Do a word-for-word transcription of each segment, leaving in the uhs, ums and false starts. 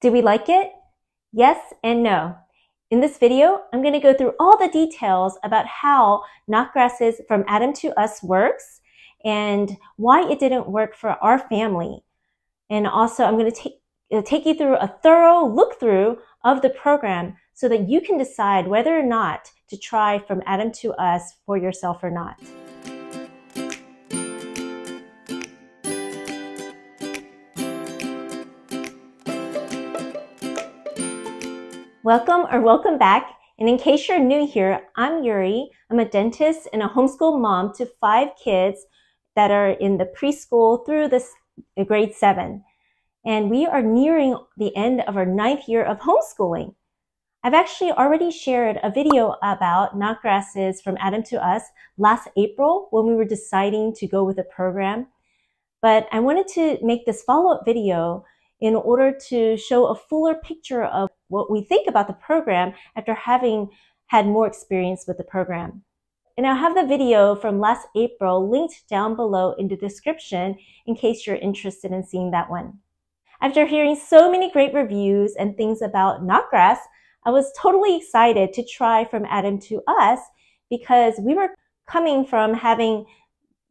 Did we like it? Yes and no. In this video, I'm going to go through all the details about how Notgrass's From Adam to Us works and why it didn't work for our family. And also, I'm going to take, take you through a thorough look-through of the program so that you can decide whether or not to try From Adam to Us for yourself or not. Welcome or welcome back, and in case you're new here, I'm Yuri. I'm a dentist and a homeschool mom to five kids that are in the preschool through this grade seven, and we are nearing the end of our ninth year of homeschooling. I've actually already shared a video about Notgrass's From Adam to Us last April when we were deciding to go with a program, but I wanted to make this follow-up video in order to show a fuller picture of what we think about the program after having had more experience with the program. And I'll have the video from last April linked down below in the description in case you're interested in seeing that one. After hearing so many great reviews and things about Notgrass, I was totally excited to try From Adam to Us because we were coming from having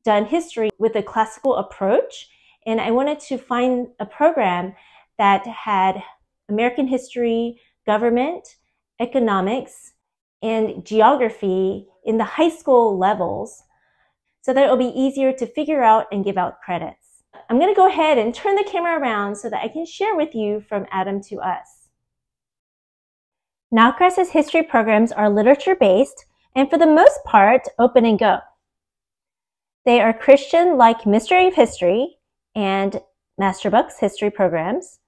done history with a classical approach, and I wanted to find a program that had American history, government, economics, and geography in the high school levels so that it'll be easier to figure out and give out credits. I'm going to go ahead and turn the camera around so that I can share with you From Adam to Us. Notgrass's history programs are literature-based and for the most part open and go. They are Christian like Mystery of History and Masterbooks history programs.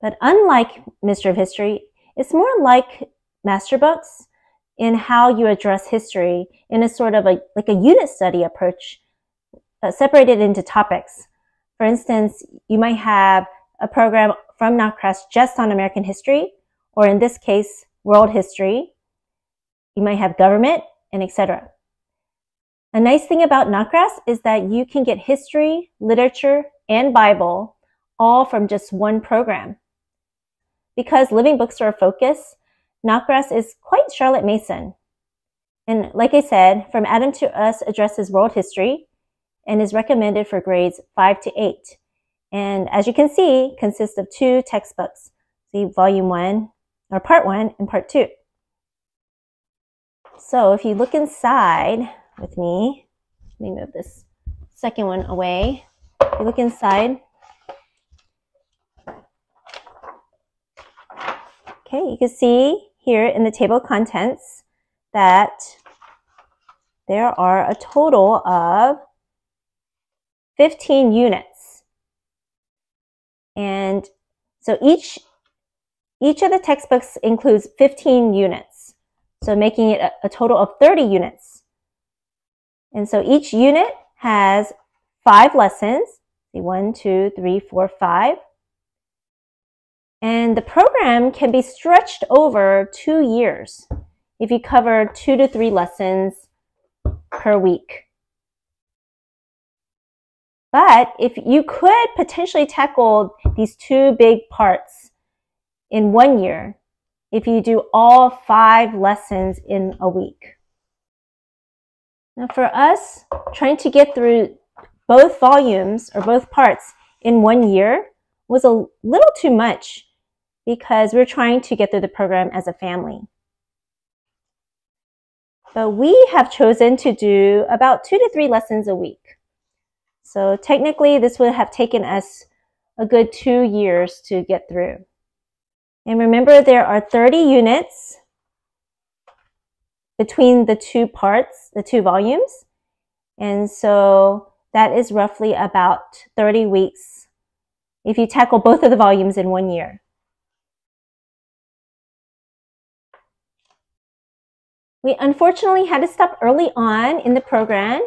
But unlike Mystery of History, it's more like Masterbooks in how you address history in a sort of a, like a unit study approach, uh, separated into topics. For instance, you might have a program from Notgrass just on American history, or in this case, world history. You might have government, and et cetera. A nice thing about Notgrass is that you can get history, literature, and Bible all from just one program. Because living books are a focus, Notgrass is quite Charlotte Mason. And like I said, From Adam to Us addresses world history and is recommended for grades five to eight. And as you can see, consists of two textbooks. See volume one, or part one and part two. So if you look inside with me, let me move this second one away. If you look inside, you can see here in the table of contents that there are a total of fifteen units. And so each, each of the textbooks includes fifteen units, so making it a, a total of thirty units. And so each unit has five lessons, one, two, three, four, five. And the program can be stretched over two years if you cover two to three lessons per week. But if you could potentially tackle these two big parts in one year, if you do all five lessons in a week. Now for us, trying to get through both volumes or both parts in one year was a little too much, because we're trying to get through the program as a family. But we have chosen to do about two to three lessons a week. So technically this would have taken us a good two years to get through. And remember, there are thirty units between the two parts, the two volumes. And so that is roughly about thirty weeks if you tackle both of the volumes in one year. We unfortunately had to stop early on in the program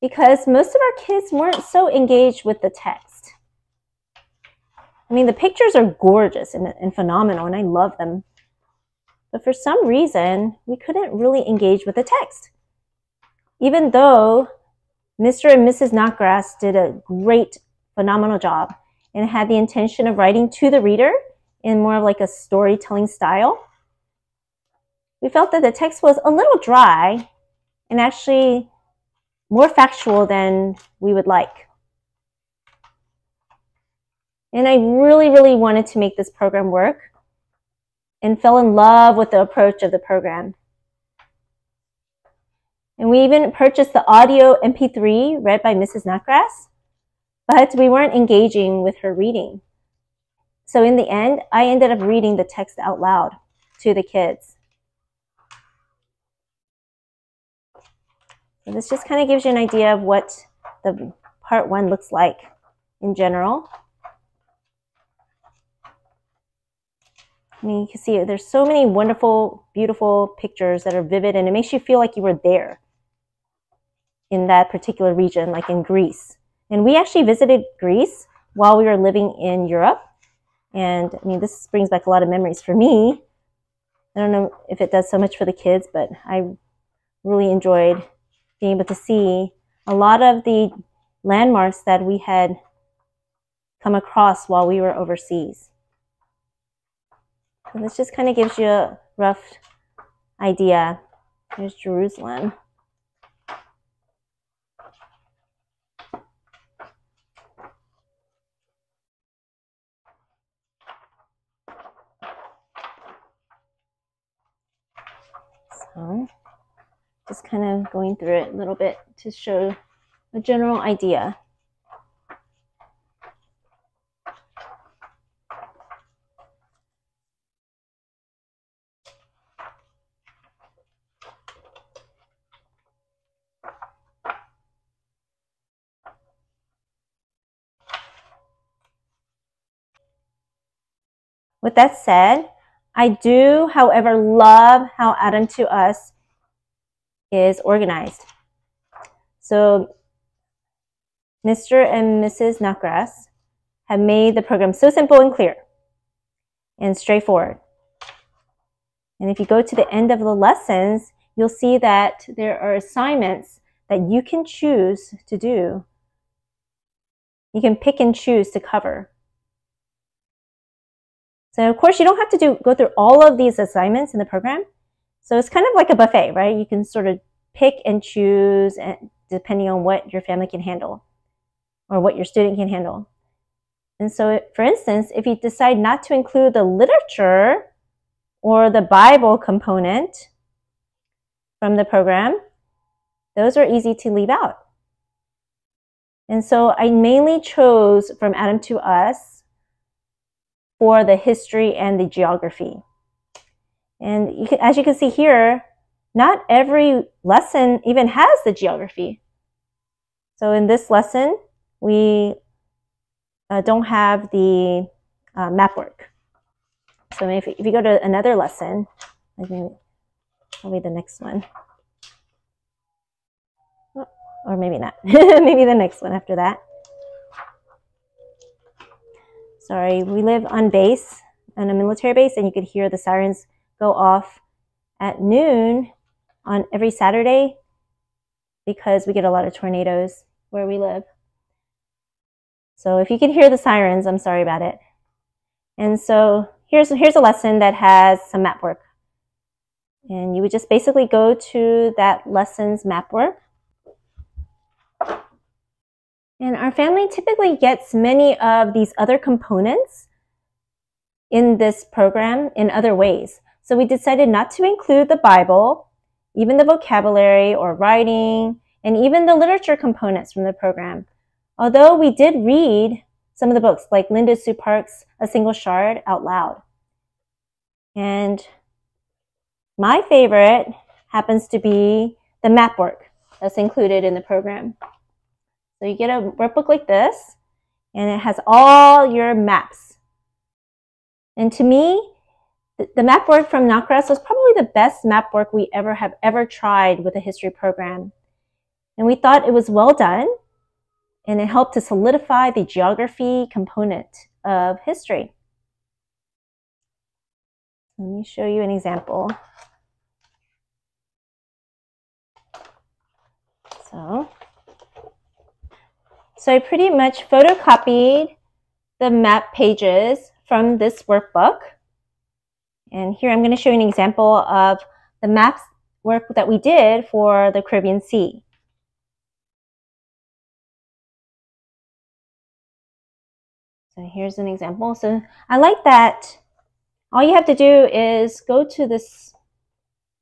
because most of our kids weren't so engaged with the text. I mean, the pictures are gorgeous and, and phenomenal, and I love them. But for some reason, we couldn't really engage with the text, even though Mister and Missus Notgrass did a great, phenomenal job and had the intention of writing to the reader in more of like a storytelling style. We felt that the text was a little dry and actually more factual than we would like. And I really, really wanted to make this program work and fell in love with the approach of the program. And we even purchased the audio M P three read by Missus Notgrass, but we weren't engaging with her reading. So in the end, I ended up reading the text out loud to the kids. So this just kind of gives you an idea of what the part one looks like in general. I mean, you can see there's so many wonderful, beautiful pictures that are vivid, and it makes you feel like you were there in that particular region, like in Greece. And we actually visited Greece while we were living in Europe. And I mean, this brings back a lot of memories for me. I don't know if it does so much for the kids, but I really enjoyed being able to see a lot of the landmarks that we had come across while we were overseas. So this just kind of gives you a rough idea. Here's Jerusalem. So just kind of going through it a little bit to show a general idea. With that said, I do, however, love how Adam to Us is organized. So Mister and Missus Notgrass have made the program so simple and clear and straightforward. And if you go to the end of the lessons, you'll see that there are assignments that you can choose to do. You can pick and choose to cover. So of course, you don't have to do, go through all of these assignments in the program. So it's kind of like a buffet, right? You can sort of pick and choose and depending on what your family can handle or what your student can handle. And so for instance, if you decide not to include the literature or the Bible component from the program, those are easy to leave out. And so I mainly chose From Adam to Us for the history and the geography. And you can, as you can see here, not every lesson even has the geography. So in this lesson, we uh, don't have the uh, map work. So if, if you go to another lesson, I think probably the next one, or maybe not, maybe the next one after that. Sorry, we live on base, on a military base, and you could hear the sirens go off at noon on every Saturday because we get a lot of tornadoes where we live. So if you can hear the sirens, I'm sorry about it. And so here's, here's a lesson that has some map work. And you would just basically go to that lesson's map work. And our family typically gets many of these other components in this program in other ways. So we decided not to include the Bible, even the vocabulary or writing, and even the literature components from the program. Although we did read some of the books, like Linda Sue Park's A Single Shard, out loud. And my favorite happens to be the map work that's included in the program. So you get a workbook like this, and it has all your maps. And to me, the map work from Notgrass was probably the best map work we ever have ever tried with a history program. And we thought it was well done, and it helped to solidify the geography component of history. Let me show you an example. So. So I pretty much photocopied the map pages from this workbook. And here I'm going to show you an example of the maps work that we did for the Caribbean Sea. So here's an example. So I like that all you have to do is go to this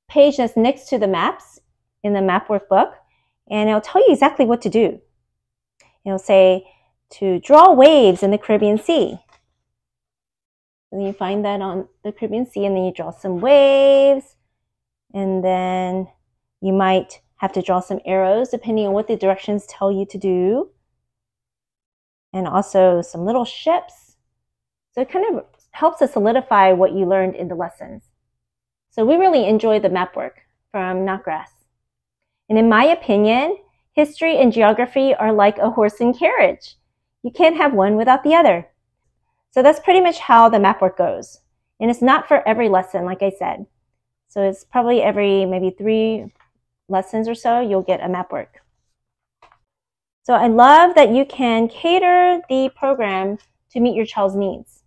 page that's next to the maps in the map workbook, and it'll tell you exactly what to do. It'll say to draw waves in the Caribbean Sea. And you find that on the Caribbean Sea, and then you draw some waves, and then you might have to draw some arrows depending on what the directions tell you to do. And also some little ships. So it kind of helps us solidify what you learned in the lessons. So we really enjoy the map work from Notgrass. And in my opinion, history and geography are like a horse and carriage. You can't have one without the other. So that's pretty much how the map work goes. And it's not for every lesson, like I said. So it's probably every maybe three lessons or so you'll get a map work. So I love that you can cater the program to meet your child's needs.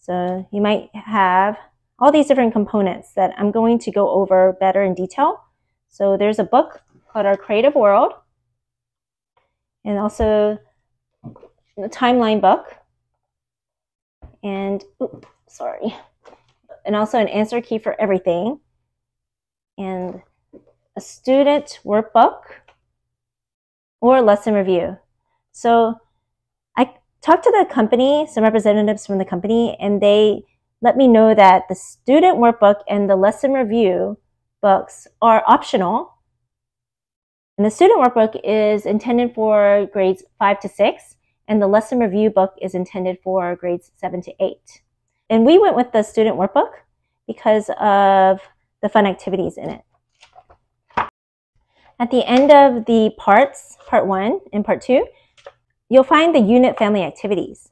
So you might have all these different components that I'm going to go over better in detail. So there's a book called Our Creative World, and also the timeline book, and oops, sorry, and also an answer key for everything, and a student workbook, or lesson review. So I talked to the company, some representatives from the company, and they let me know that the student workbook and the lesson review books are optional. And the student workbook is intended for grades five to six, and the lesson review book is intended for grades seven to eight. And we went with the student workbook because of the fun activities in it. At the end of the parts, part one and part two, you'll find the unit family activities.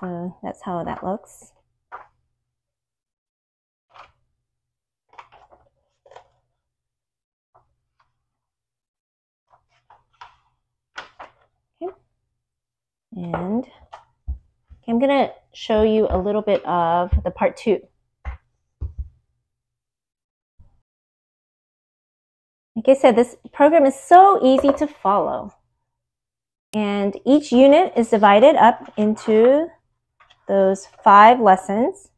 So that's how that looks. Okay. And I'm gonna show you a little bit of the part two. Like I said, this program is so easy to follow. And each unit is divided up into those five lessons.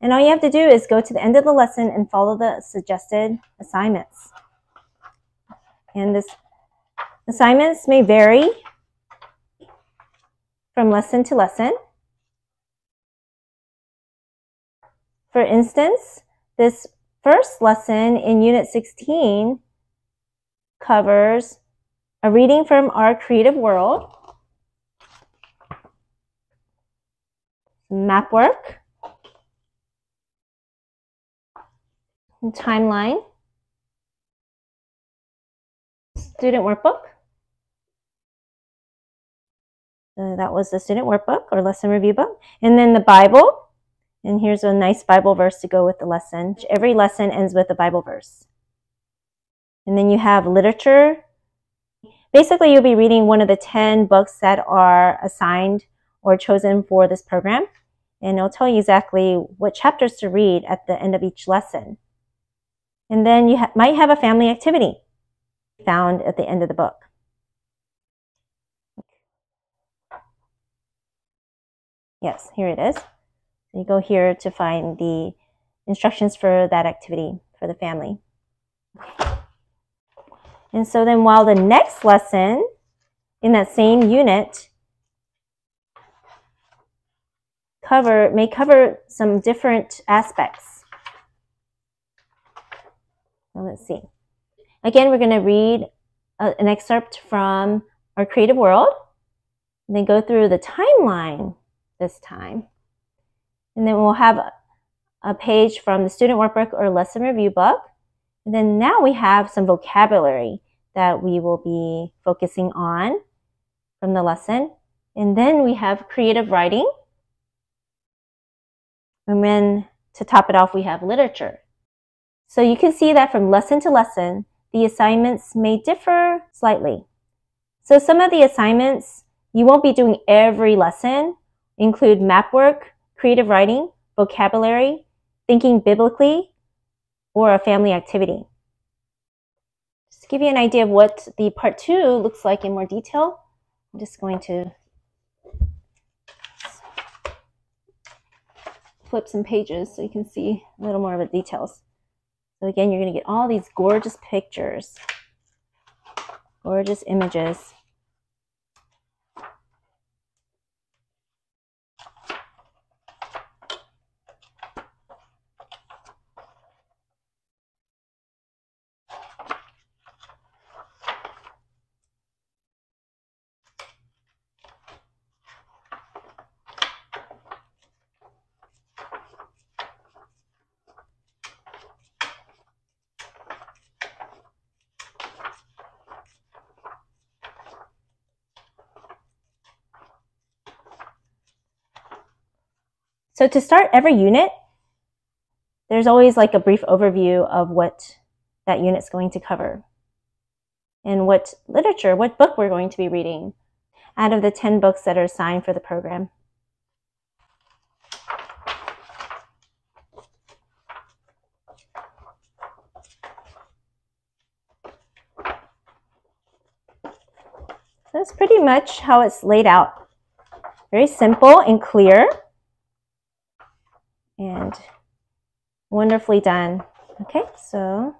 And all you have to do is go to the end of the lesson and follow the suggested assignments. And this assignments may vary from lesson to lesson. For instance, this first lesson in Unit sixteen covers a reading from Our Creative World, map work, and timeline, student workbook. So that was the student workbook or lesson review book. And then the Bible. And here's a nice Bible verse to go with the lesson. Every lesson ends with a Bible verse. And then you have literature. Basically, you'll be reading one of the ten books that are assigned or chosen for this program. And it'll tell you exactly what chapters to read at the end of each lesson. And then you ha- might have a family activity found at the end of the book. Yes, here it is. You go here to find the instructions for that activity for the family. And so then while the next lesson in that same unit cover may cover some different aspects. Well, let's see. Again, we're going to read a, an excerpt from Our Creative World, and then go through the timeline this time. And then we'll have a, a page from the student workbook or lesson review book. And then now we have some vocabulary that we will be focusing on from the lesson. And then we have creative writing. And then to top it off, we have literature. So you can see that from lesson to lesson, the assignments may differ slightly. So some of the assignments you won't be doing every lesson include map work, creative writing, vocabulary, thinking biblically, or a family activity. Just to give you an idea of what the part two looks like in more detail, I'm just going to flip some pages so you can see a little more of the details. So again, you're going to get all these gorgeous pictures, gorgeous images. So to start every unit, there's always like a brief overview of what that unit's going to cover and what literature, what book we're going to be reading out of the ten books that are assigned for the program. So that's pretty much how it's laid out. Very simple and clear. And wonderfully done. Okay, so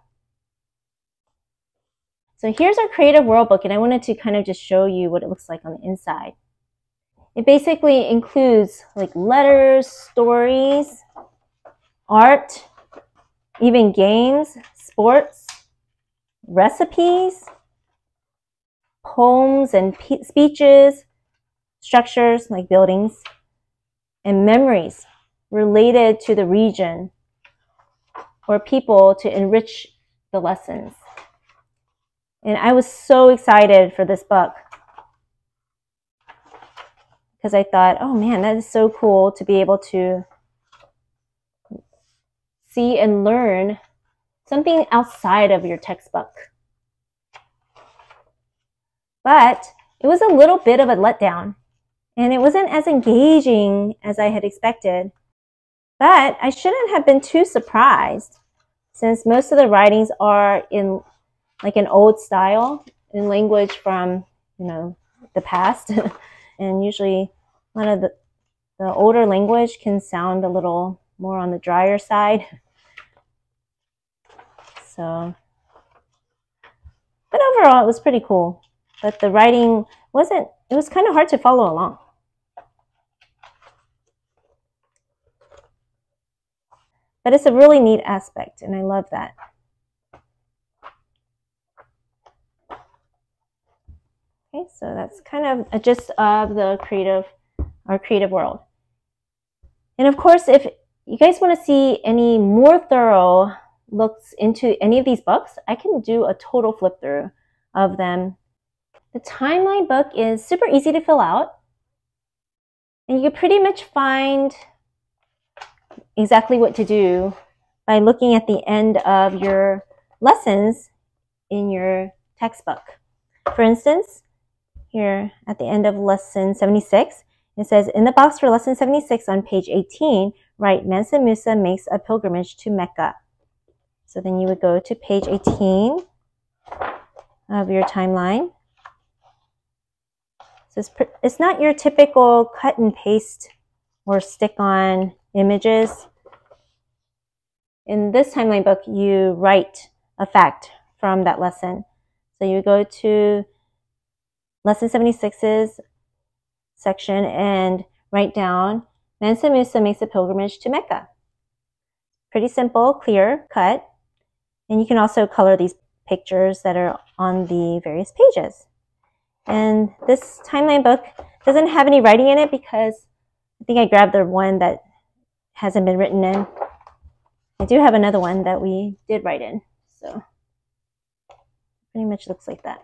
so here's our creative world book, and I wanted to kind of just show you what it looks like on the inside. It basically includes like letters, stories, art, even games, sports, recipes, poems and speeches, structures like buildings, and memories related to the region or people to enrich the lessons. And I was so excited for this book because I thought, oh man, that is so cool to be able to see and learn something outside of your textbook. But it was a little bit of a letdown, and it wasn't as engaging as I had expected. But I shouldn't have been too surprised, since most of the writings are in like an old style, in language from, you know, the past. And usually a lot of the, the older language can sound a little more on the drier side. So, but overall it was pretty cool. But the writing wasn't, it was kind of hard to follow along. But it's a really neat aspect, and I love that. Okay, so that's kind of a gist of the creative, our creative world. And of course, if you guys want to see any more thorough looks into any of these books, I can do a total flip through of them. The timeline book is super easy to fill out, and you can pretty much find exactly what to do by looking at the end of your lessons in your textbook. For instance, here at the end of lesson seventy-six, it says, in the box for lesson seventy-six on page eighteen, write Mansa Musa makes a pilgrimage to Mecca. So then you would go to page eighteen of your timeline. So it's, it's not your typical cut and paste or stick on images. In this timeline book, you write a fact from that lesson. So you go to lesson seventy-six's section and write down, Mansa Musa makes a pilgrimage to Mecca. Pretty simple, clear, cut. And you can also color these pictures that are on the various pages. And this timeline book doesn't have any writing in it because I think I grabbed the one that hasn't been written in. I do have another one that we did write in, so pretty much looks like that.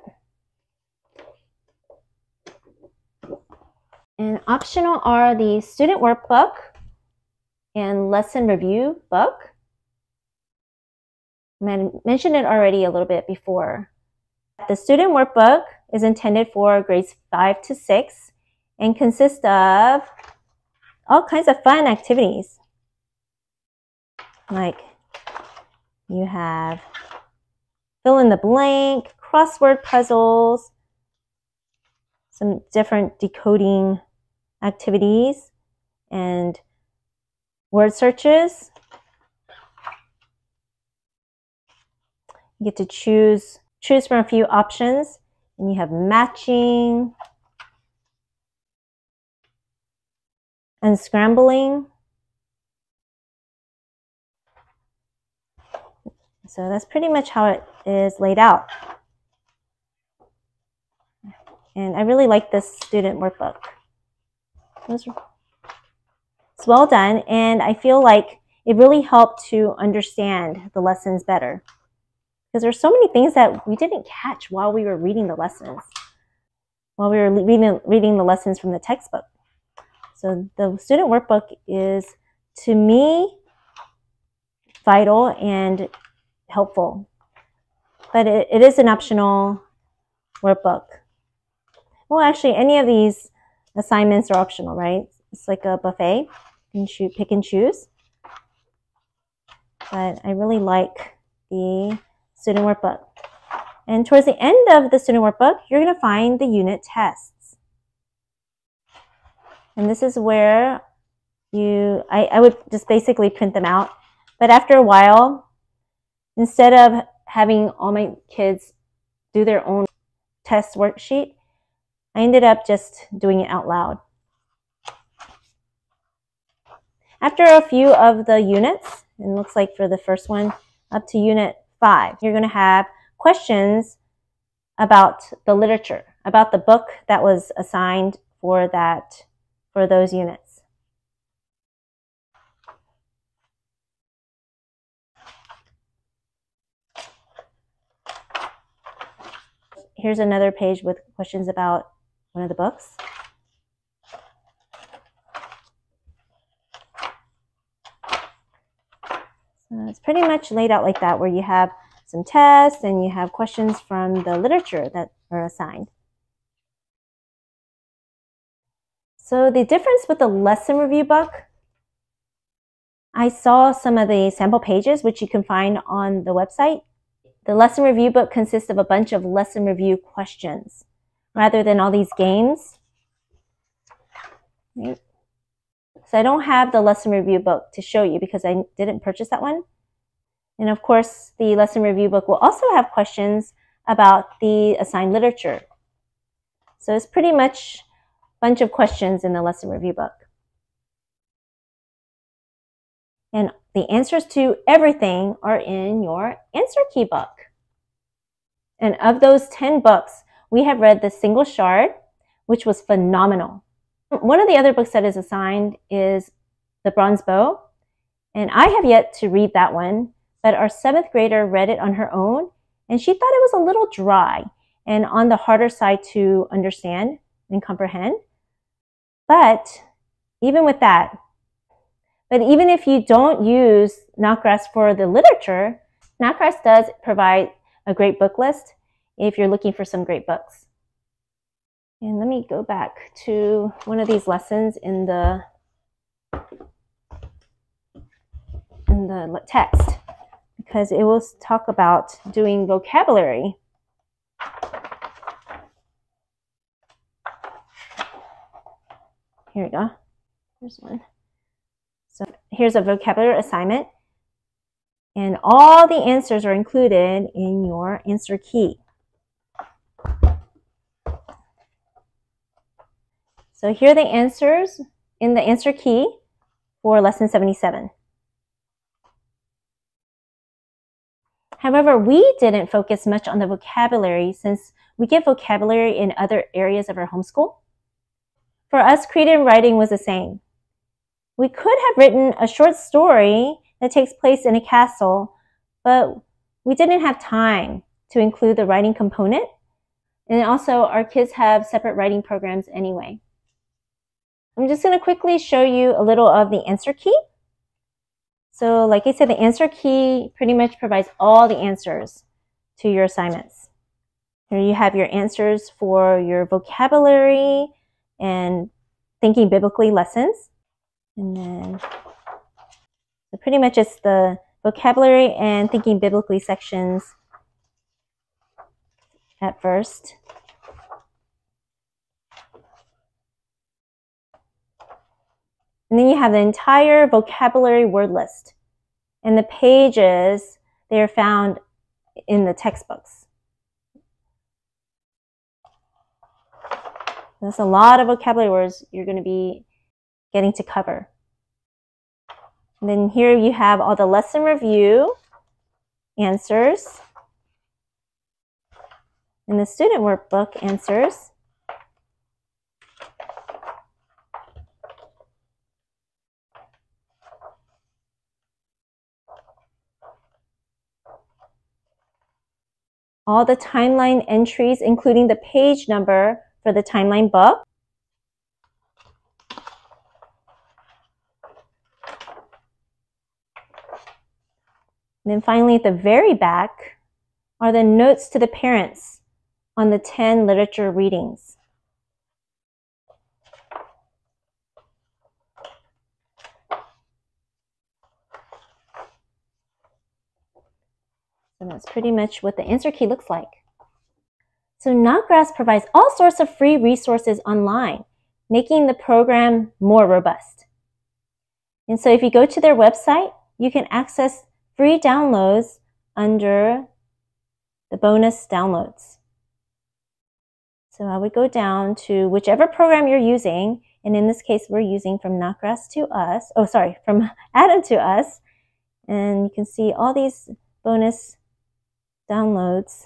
And optional are the student workbook and lesson review book. I mentioned it already a little bit before. The student workbook is intended for grades five to six and consists of all kinds of fun activities. Like you have fill in the blank, crossword puzzles, some different decoding activities, and word searches. You get to choose choose from a few options, and you have matching, unscrambling. So that's pretty much how it is laid out. And I really like this student workbook. It's well done, and I feel like it really helped to understand the lessons better, because there's so many things that we didn't catch while we were reading the lessons, while we were reading, reading the lessons from the textbook. So the student workbook is, to me, vital and helpful, but it, it is an optional workbook. Well, actually, any of these assignments are optional, right? It's like a buffet. You can pick and choose. But I really like the student workbook. And towards the end of the student workbook, you're going to find the unit tests. And this is where you, I, I would just basically print them out. But after a while, instead of having all my kids do their own test worksheet, I ended up just doing it out loud. After a few of the units, and it looks like for the first one up to unit five, you're going to have questions about the literature, about the book that was assigned for that, for those units. Here's another page with questions about one of the books. So it's pretty much laid out like that, where you have some tests and you have questions from the literature that are assigned. So the difference with the lesson review book, I saw some of the sample pages, which you can find on the website. The lesson review book consists of a bunch of lesson review questions rather than all these games. Right. So I don't have the lesson review book to show you because I didn't purchase that one. And of course, the lesson review book will also have questions about the assigned literature. So it's pretty much a bunch of questions in the lesson review book. And the answers to everything are in your answer key book. And of those ten books, we have read The Single Shard, which was phenomenal. One of the other books that is assigned is The Bronze Bow, and I have yet to read that one, but our seventh grader read it on her own, and she thought it was a little dry and on the harder side to understand and comprehend. But even with that, But even if you don't use Notgrass for the literature, Notgrass does provide a great book list if you're looking for some great books. And let me go back to one of these lessons in the, in the text, because it will talk about doing vocabulary. Here we go. Here's one. So here's a vocabulary assignment, and all the answers are included in your answer key. So here are the answers in the answer key for lesson seventy-seven. However, we didn't focus much on the vocabulary since we get vocabulary in other areas of our homeschool. For us, creative writing was the same. We could have written a short story that takes place in a castle, but we didn't have time to include the writing component. And also, our kids have separate writing programs anyway. I'm just going to quickly show you a little of the answer key. So like I said, the answer key pretty much provides all the answers to your assignments. Here you have your answers for your vocabulary and thinking biblically lessons. And then so pretty much it's the vocabulary and thinking biblically sections at first. And then you have the entire vocabulary word list. And the pages, they are found in the textbooks. That's a lot of vocabulary words you're going to be getting to cover. And then here you have all the lesson review answers and the student workbook answers. All the timeline entries, including the page number for the timeline book. And then finally, at the very back are the notes to the parents on the ten literature readings. And that's pretty much what the answer key looks like. So Notgrass provides all sorts of free resources online, making the program more robust. And so if you go to their website, you can access free downloads under the bonus downloads. So I would go down to whichever program you're using, and in this case we're using From Notgrass to Us, oh sorry, From Adam to Us, and you can see all these bonus downloads.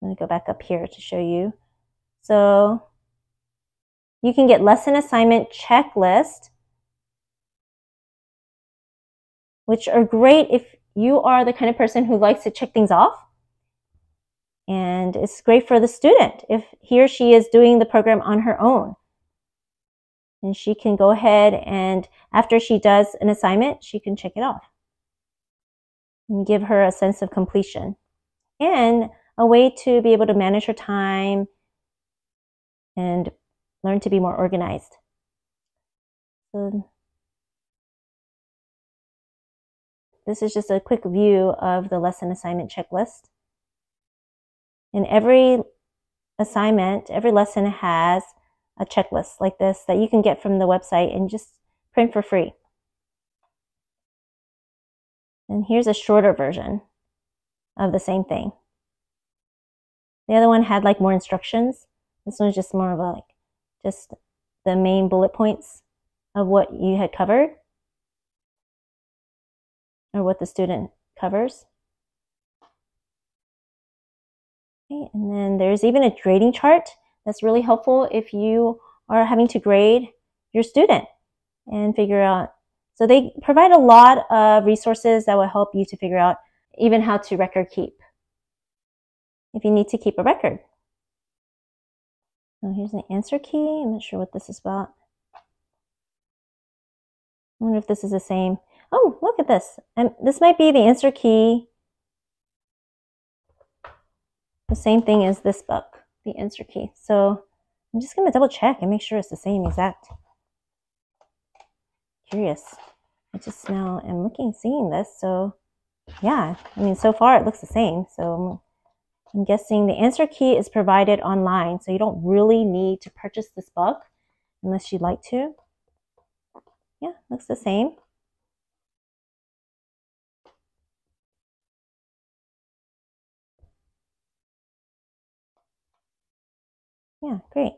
I'm going to go back up here to show you. So you can get lesson assignment checklist, which are great if you are the kind of person who likes to check things off. And it's great for the student if he or she is doing the program on her own. And she can go ahead and after she does an assignment, she can check it off and give her a sense of completion and a way to be able to manage her time and learn to be more organized. So this is just a quick view of the lesson assignment checklist. And every assignment, every lesson has a checklist like this that you can get from the website and just print for free. And here's a shorter version of the same thing. The other one had like more instructions. This one's just more of a, like just the main bullet points of what you had covered, or what the student covers. Okay, and then there's even a grading chart that's really helpful if you are having to grade your student and figure out. So they provide a lot of resources that will help you to figure out even how to record keep, if you need to keep a record. So here's an answer key. I'm not sure what this is about. I wonder if this is the same. Oh, look at this. Um, this might be the answer key. The same thing as this book, the answer key. So I'm just going to double check and make sure it's the same exact. Curious. I just now am looking, seeing this. So yeah, I mean, so far it looks the same. So I'm, I'm guessing the answer key is provided online. So you don't really need to purchase this book unless you'd like to. Yeah, looks the same. Yeah, great.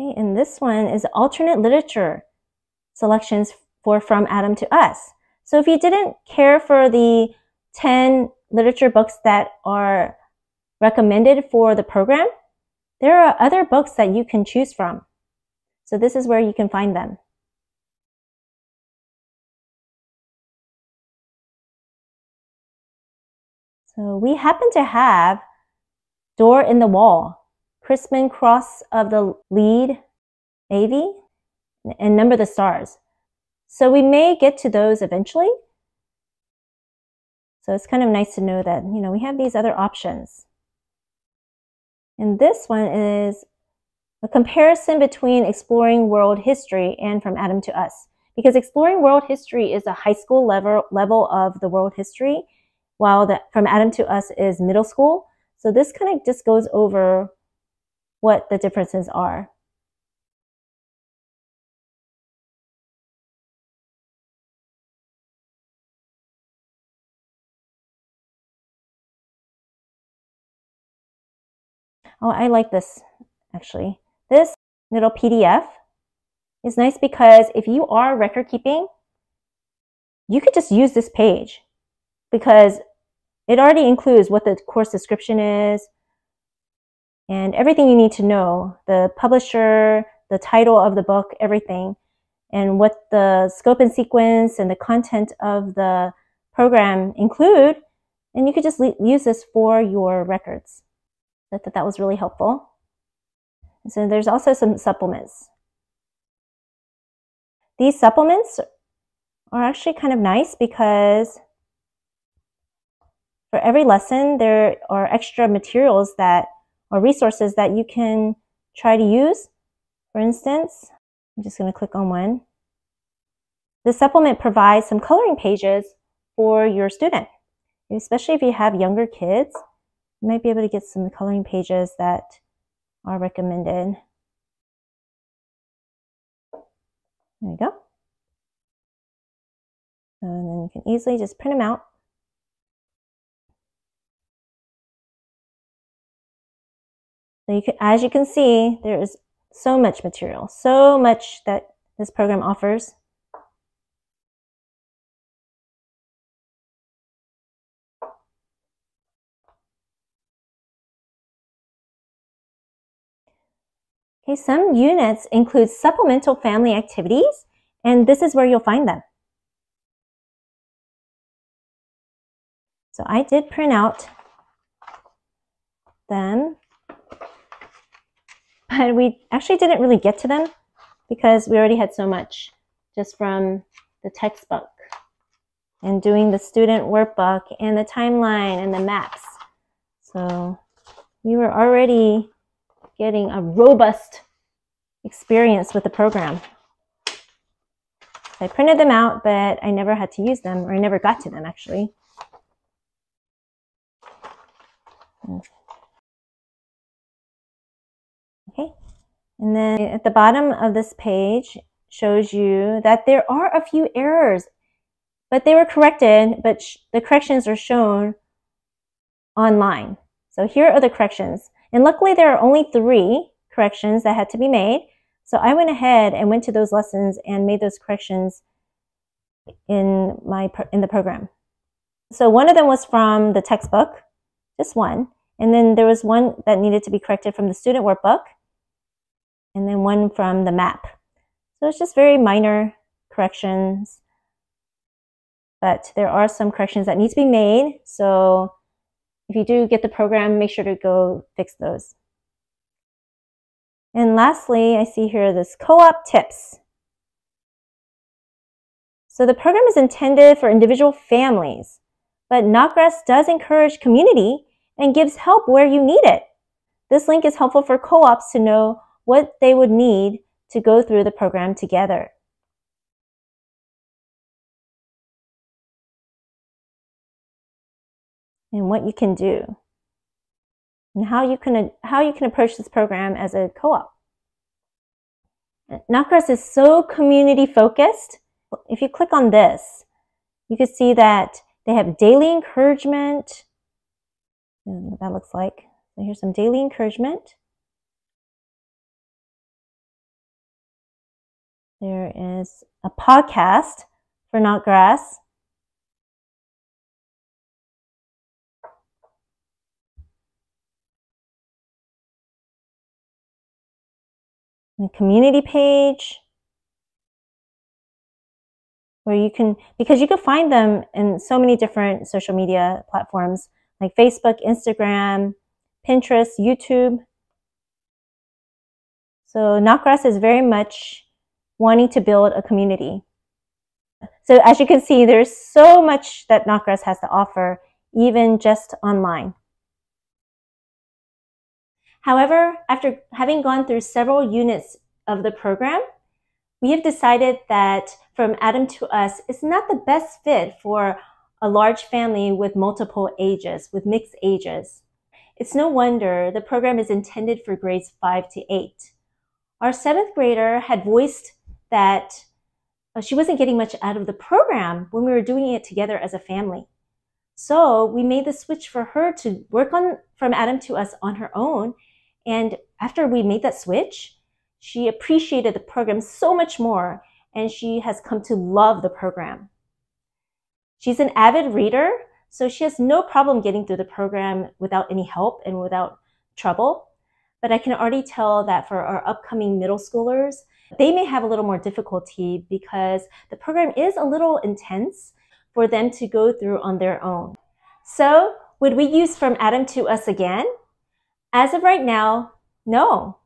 Okay, and this one is alternate literature selections for From Adam to Us. So if you didn't care for the ten literature books that are recommended for the program, there are other books that you can choose from. So this is where you can find them. So we happen to have Door in the Wall, Crispin Cross of the Lead, maybe, and Number the Stars. So we may get to those eventually, So it's kind of nice to know that, you know, we have these other options. And this one is a comparison between Exploring World History and From Adam to Us. Because Exploring World History is a high school level, level of the world history, while the From Adam to Us is middle school. So this kind of just goes over what the differences are. Oh, I like this, actually. This little P D F is nice because if you are record keeping, you could just use this page because it already includes what the course description is and everything you need to know, the publisher, the title of the book, everything, and what the scope and sequence and the content of the program include. And you could just use this for your records. I thought that was really helpful. And so there's also some supplements. These supplements are actually kind of nice because for every lesson, there are extra materials that or resources that you can try to use. For instance, I'm just going to click on one. The supplement provides some coloring pages for your student, especially if you have younger kids. You might be able to get some coloring pages that are recommended. There we go. And then you can easily just print them out. So you can, as you can see, there is so much material, so much that this program offers. Some units include supplemental family activities, and this is where you'll find them. So I did print out them, but we actually didn't really get to them because we already had so much just from the textbook and doing the student workbook and the timeline and the maps. So we were already getting a robust experience with the program. I printed them out, but I never had to use them, or I never got to them actually. Okay, and then at the bottom of this page shows you that there are a few errors, but they were corrected, but sh the corrections are shown online. So here are the corrections. And luckily there are only three corrections that had to be made. So I went ahead and went to those lessons and made those corrections in my in the program. So one of them was from the textbook, just one. And then there was one that needed to be corrected from the student workbook. And then one from the map. So it's just very minor corrections. But there are some corrections that need to be made. So if you do get the program, make sure to go fix those. And lastly, I see here this co-op tips. So the program is intended for individual families, but Notgrass does encourage community and gives help where you need it. This link is helpful for co-ops to know what they would need to go through the program together. And what you can do, and how you can how you can approach this program as a co-op. Notgrass is so community focused. If you click on this, you can see that they have daily encouragement. What that looks like. So here's some daily encouragement. There is a podcast for Notgrass. The community page where you can, because you can find them in so many different social media platforms like Facebook, Instagram, Pinterest, YouTube. So Notgrass is very much wanting to build a community. So as you can see, there's so much that Notgrass has to offer, even just online. However, after having gone through several units of the program, we have decided that From Adam to Us is not the best fit for a large family with multiple ages, with mixed ages. It's no wonder the program is intended for grades five to eight. Our seventh grader had voiced that she wasn't getting much out of the program when we were doing it together as a family. So we made the switch for her to work on From Adam to Us on her own. And after we made that switch, she appreciated the program so much more, and she has come to love the program. She's an avid reader, so she has no problem getting through the program without any help and without trouble. But I can already tell that for our upcoming middle schoolers, they may have a little more difficulty because the program is a little intense for them to go through on their own. So would we use From Adam to Us again? As of right now, no.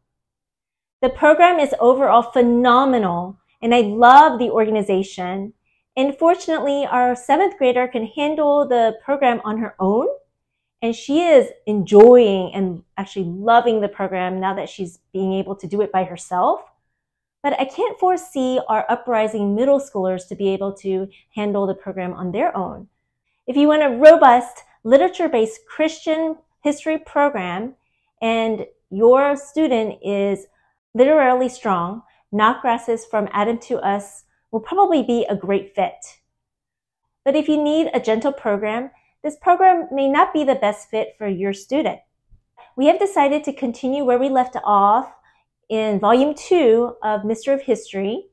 The program is overall phenomenal, and I love the organization. And fortunately, our seventh grader can handle the program on her own, and she is enjoying and actually loving the program now that she's being able to do it by herself. But I can't foresee our uprising middle schoolers to be able to handle the program on their own. If you want a robust, literature-based Christian history program and your student is literally strong, Notgrass's From Adam to Us will probably be a great fit. But if you need a gentle program, this program may not be the best fit for your student. We have decided to continue where we left off in volume two of Mystery of History,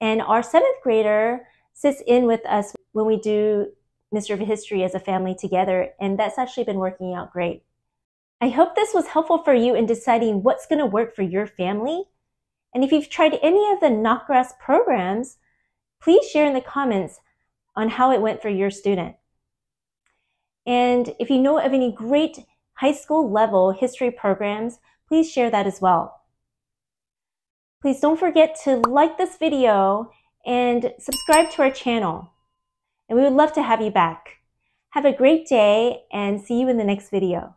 and our seventh grader sits in with us when we do Mystery of History as a family together, and that's actually been working out great. I hope this was helpful for you in deciding what's going to work for your family. And if you've tried any of the Notgrass programs, please share in the comments on how it went for your student. And if you know of any great high school level history programs, please share that as well. Please don't forget to like this video and subscribe to our channel. And we would love to have you back. Have a great day, and see you in the next video.